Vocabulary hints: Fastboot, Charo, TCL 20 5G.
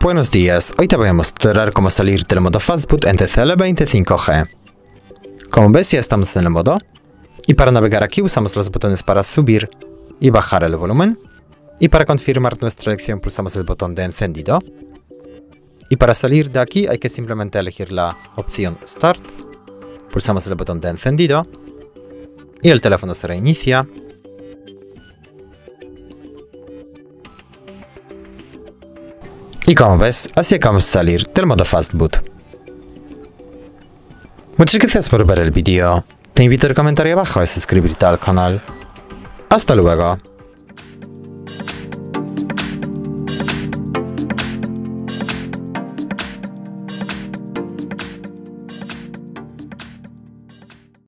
Buenos días, hoy te voy a mostrar cómo salir del modo Fastboot en TCL 20 5G. Como ves, ya estamos en el modo y para navegar aquí usamos los botones para subir y bajar el volumen, y para confirmar nuestra elección pulsamos el botón de encendido, y para salir de aquí hay que simplemente elegir la opción Start, pulsamos el botón de encendido y el teléfono se reinicia. Y como ves, así acabamos de salir del modo Fastboot. Muchas gracias por ver el vídeo. Te invito a comentar abajo y suscribirte al canal. Hasta luego.